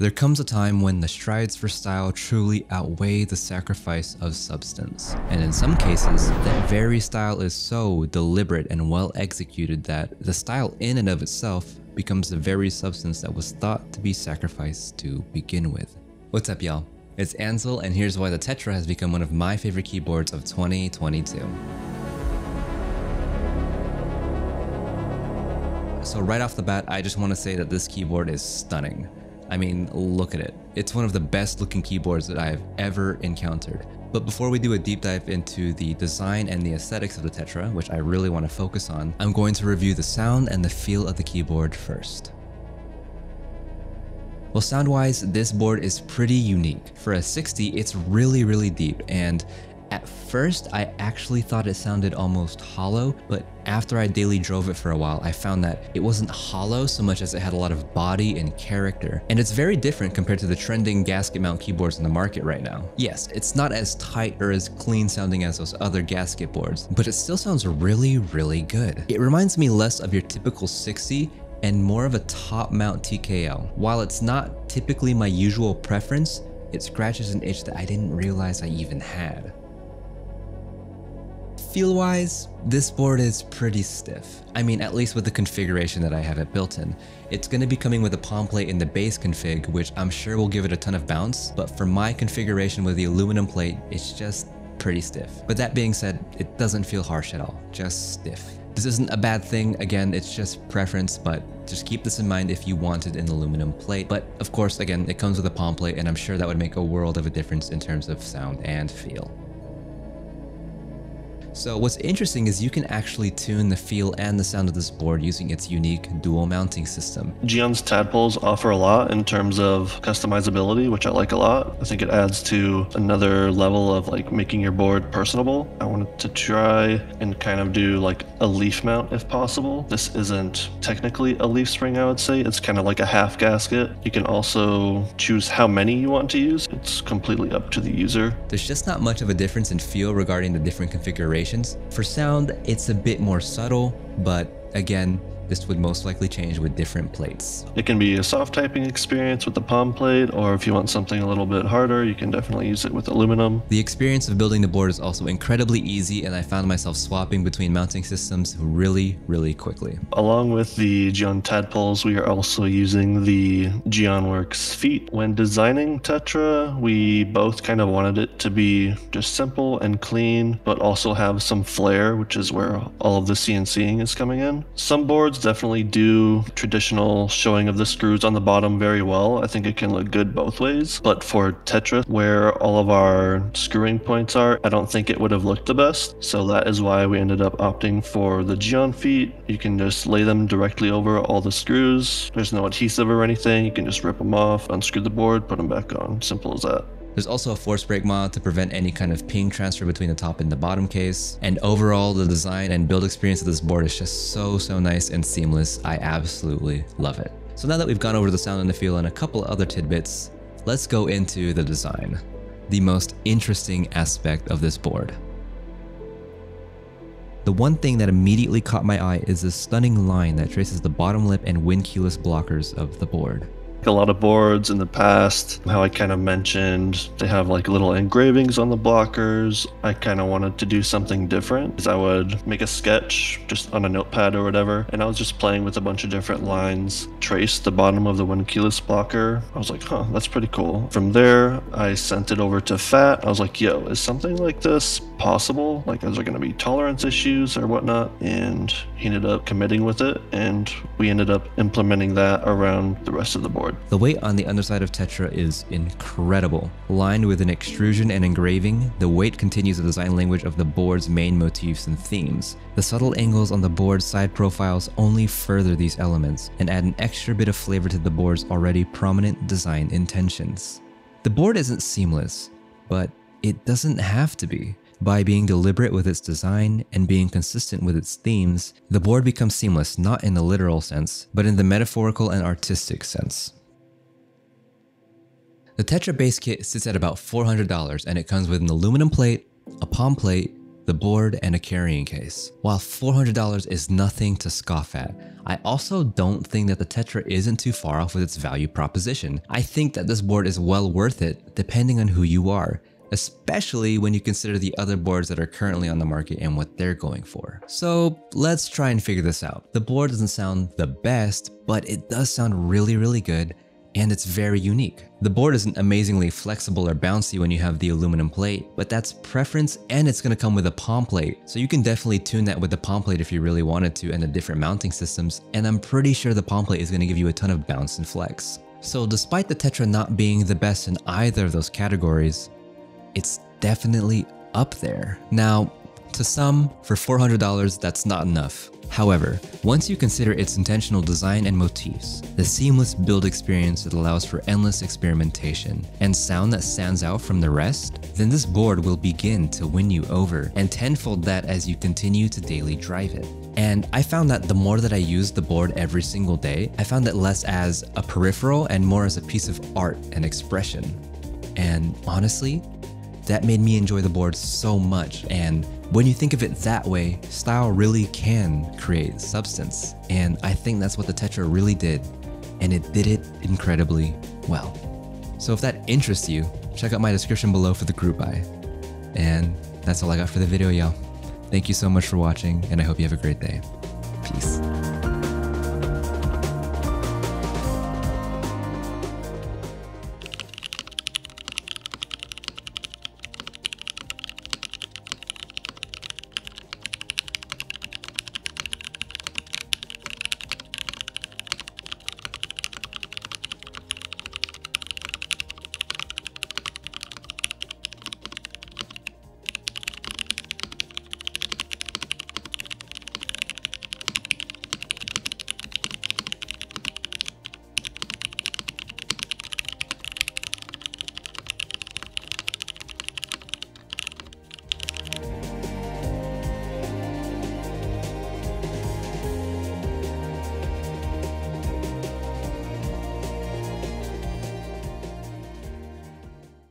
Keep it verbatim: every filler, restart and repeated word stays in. There comes a time when the strides for style truly outweigh the sacrifice of substance. And in some cases, that very style is so deliberate and well executed that the style in and of itself becomes the very substance that was thought to be sacrificed to begin with. What's up, y'all? It's Anzel, and here's why the Tetra has become one of my favorite keyboards of twenty twenty-two. So right off the bat, I just want to say that this keyboard is stunning. I mean, look at it. It's one of the best looking keyboards that I have ever encountered. But before we do a deep dive into the design and the aesthetics of the Tetra, which I really want to focus on, I'm going to review the sound and the feel of the keyboard first. Well, sound-wise, this board is pretty unique. For a sixty, it's really, really deep, and at first, I actually thought it sounded almost hollow, but after I daily drove it for a while, I found that it wasn't hollow so much as it had a lot of body and character. And it's very different compared to the trending gasket mount keyboards in the market right now. Yes, it's not as tight or as clean sounding as those other gasket boards, but it still sounds really, really good. It reminds me less of your typical sixty and more of a top mount T K L. While it's not typically my usual preference, it scratches an itch that I didn't realize I even had. Feel-wise, this board is pretty stiff. I mean, at least with the configuration that I have it built in. It's going to be coming with a palm plate in the base config, which I'm sure will give it a ton of bounce, but for my configuration with the aluminum plate, it's just pretty stiff. But that being said, it doesn't feel harsh at all, just stiff. This isn't a bad thing, again, it's just preference, but just keep this in mind if you wanted an aluminum plate. But of course, again, it comes with a palm plate, and I'm sure that would make a world of a difference in terms of sound and feel. So what's interesting is you can actually tune the feel and the sound of this board using its unique dual mounting system. Geon's tadpoles offer a lot in terms of customizability, which I like a lot. I think it adds to another level of like making your board personable. I wanted to try and kind of do like a leaf mount if possible. This isn't technically a leaf spring, I would say. It's kind of like a half gasket. You can also choose how many you want to use. It's completely up to the user. There's just not much of a difference in feel regarding the different configurations. For sound, it's a bit more subtle, but again, this would most likely change with different plates. It can be a soft typing experience with the palm plate, or if you want something a little bit harder, you can definitely use it with aluminum. The experience of building the board is also incredibly easy, and I found myself swapping between mounting systems really, really quickly. Along with the Geon tadpoles, we are also using the Geonworks feet. When designing Tetra, we both kind of wanted it to be just simple and clean, but also have some flair, which is where all of the CNCing is coming in. Some boards definitely do traditional showing of the screws on the bottom very well. I think it can look good both ways, but for Tetra, where all of our screwing points are, I don't think it would have looked the best. So that is why we ended up opting for the Geon feet. You can just lay them directly over all the screws. There's no adhesive or anything. You can just rip them off, unscrew the board, put them back on. Simple as that. There's also a force brake mod to prevent any kind of ping transfer between the top and the bottom case. And overall, the design and build experience of this board is just so, so nice and seamless. I absolutely love it. So now that we've gone over the sound and the feel and a couple other tidbits, let's go into the design, the most interesting aspect of this board. The one thing that immediately caught my eye is the stunning line that traces the bottom lip and Winkeyless blockers of the board. A lot of boards in the past, how I kind of mentioned, they have like little engravings on the blockers. I kind of wanted to do something different, because I would make a sketch just on a notepad or whatever, and I was just playing with a bunch of different lines, traced the bottom of the Winkeyless blocker. I was like, huh, that's pretty cool. From there, I sent it over to Fat. I was like, yo, is something like this possible? Like, is there going to be tolerance issues or whatnot? And he ended up committing with it, and we ended up implementing that around the rest of the board. The weight on the underside of Tetra is incredible. Lined with an extrusion and engraving, the weight continues the design language of the board's main motifs and themes. The subtle angles on the board's side profiles only further these elements and add an extra bit of flavor to the board's already prominent design intentions. The board isn't seamless, but it doesn't have to be. By being deliberate with its design and being consistent with its themes, the board becomes seamless not in the literal sense, but in the metaphorical and artistic sense. The Tetra base kit sits at about four hundred dollars, and it comes with an aluminum plate, a palm plate, the board, and a carrying case. While four hundred dollars is nothing to scoff at, I also don't think that the Tetra isn't too far off with its value proposition. I think that this board is well worth it depending on who you are, especially when you consider the other boards that are currently on the market and what they're going for. So let's try and figure this out. The board doesn't sound the best, but it does sound really, really good, and it's very unique. The board isn't amazingly flexible or bouncy when you have the aluminum plate, but that's preference, and it's gonna come with a palm plate. So you can definitely tune that with the palm plate if you really wanted to, and the different mounting systems. And I'm pretty sure the palm plate is gonna give you a ton of bounce and flex. So despite the Tetra not being the best in either of those categories, it's definitely up there. Now, to some, for four hundred dollars, that's not enough. However, once you consider its intentional design and motifs, the seamless build experience that allows for endless experimentation, and sound that stands out from the rest, then this board will begin to win you over, and tenfold that as you continue to daily drive it. And I found that the more that I used the board every single day, I found it less as a peripheral and more as a piece of art and expression. And honestly, that made me enjoy the board so much. And when you think of it that way, style really can create substance. And I think that's what the Tetra really did, and it did it incredibly well. So if that interests you, check out my description below for the group buy. And that's all I got for the video, y'all. Thank you so much for watching, and I hope you have a great day. Peace.